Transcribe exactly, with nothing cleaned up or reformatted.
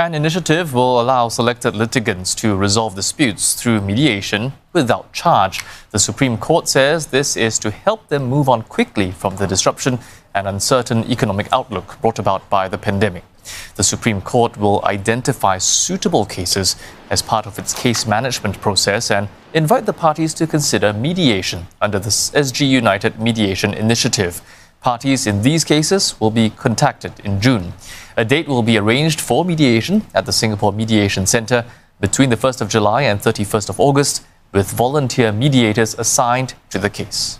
An initiative will allow selected litigants to resolve disputes through mediation without charge. The Supreme Court says this is to help them move on quickly from the disruption and uncertain economic outlook brought about by the pandemic. The Supreme Court will identify suitable cases as part of its case management process and invite the parties to consider mediation under the S G United Mediation Initiative. Parties in these cases will be contacted in June. A date will be arranged for mediation at the Singapore Mediation Centre between the first of July and thirty-first of August, with volunteer mediators assigned to the case.